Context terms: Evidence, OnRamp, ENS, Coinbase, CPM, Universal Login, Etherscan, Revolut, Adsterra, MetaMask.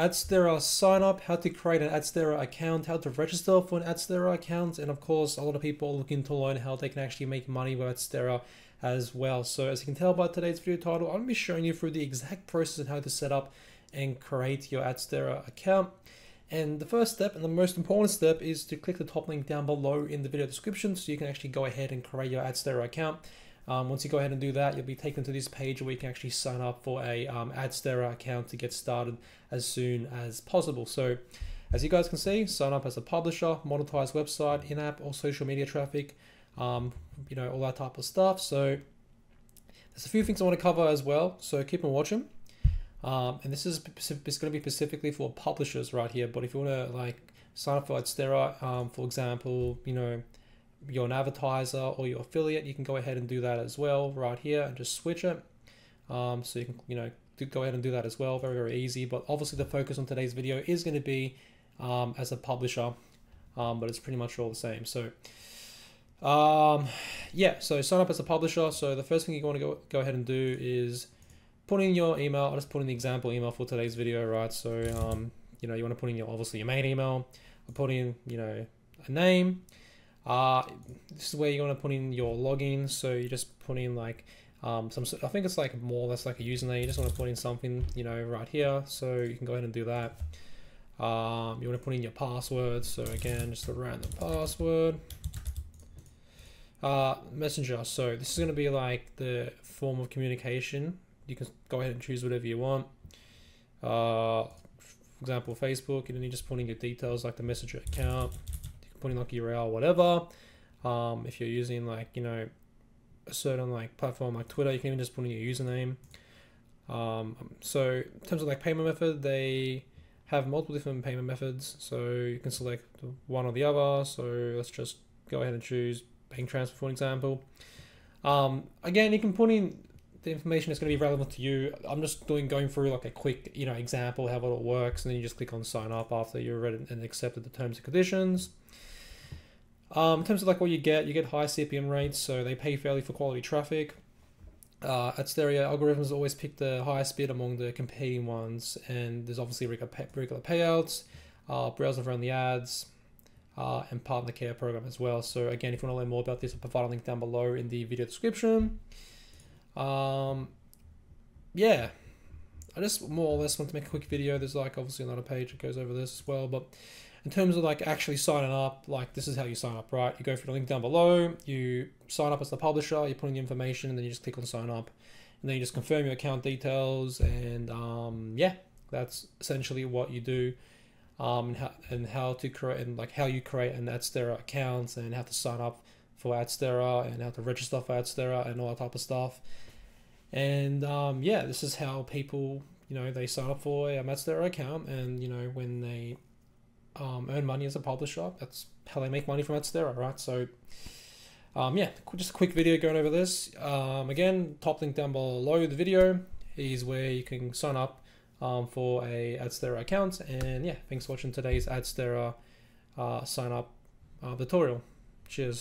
Adsterra sign up, how to create an Adsterra account, how to register for an Adsterra account, and of course a lot of people are looking to learn how they can actually make money with Adsterra as well. So as you can tell by today's video title, I'm going to be showing you through the exact process and how to set up and create your Adsterra account. And the first step and the most important step is to click the top link down below in the video description so you can actually go ahead and create your Adsterra account. Once you go ahead and do that, you'll be taken to this page where you can actually sign up for a Adsterra account to get started as soon as possible. So as you guys can see, sign up as a publisher, monetize website, in-app or social media traffic, you know, all that type of stuff. So there's a few things I want to cover as well, so keep on watching. And this is going to be specifically for publishers right here, but if you want to like sign up for Adsterra, for example, you know, you're an advertiser or your affiliate, you can go ahead and do that as well right here and just switch it. So you can, you know, go ahead and do that as well. Very, very easy. But obviously the focus on today's video is going to be as a publisher, but it's pretty much all the same. So yeah, so sign up as a publisher. So the first thing you want to go ahead and do is put in your email. I'll just put in the example email for today's video, right? So, you know, you want to put in your, obviously your main email. I'll put in, you know, a name. This is where you want to put in your login. So you just put in like, some sort, I think it's like more, that's like a username. You just want to put in something, you know, right here. So you can go ahead and do that. You want to put in your password. So again, just a random password. Messenger. So this is going to be like the form of communication. You can go ahead and choose whatever you want. For example, Facebook, and then you just put in your details like the messenger account, you can put in like URL, whatever. If you're using like, you know, a certain like platform like Twitter, you can even just put in your username. So in terms of like payment method, they have multiple different payment methods. So you can select one or the other. So let's just go ahead and choose bank transfer, for example. Again, you can put in the information is going to be relevant to you. I'm just going through like a quick, you know, example how it all works, and then you just click on sign up after you've read and accepted the terms and conditions. In terms of like what you get high CPM rates, so they pay fairly for quality traffic. Adsterra algorithms always pick the highest bid among the competing ones, and there's obviously regular payouts, browsing around the ads, and partner care program as well. So again, if you want to learn more about this, I'll provide a link down below in the video description. Yeah, I just more or less want to make a quick video. There's like obviously another page that goes over this as well, but in terms of like actually signing up, like this is how you sign up, right? You go through the link down below, you sign up as the publisher, you put in the information, and then you just click on sign up, and then you just confirm your account details, and yeah, that's essentially what you do, and how to create, and like how you create an Adsterra account, and how to sign up for Adsterra, and how to register for Adsterra, and all that type of stuff. And yeah, this is how people, you know, they sign up for an Adsterra account, and you know, when they earn money as a publisher, that's how they make money from Adsterra, right? So yeah, just a quick video going over this. Again, top link down below the video is where you can sign up for a Adsterra account. And yeah, thanks for watching today's Adsterra sign up tutorial. Cheers.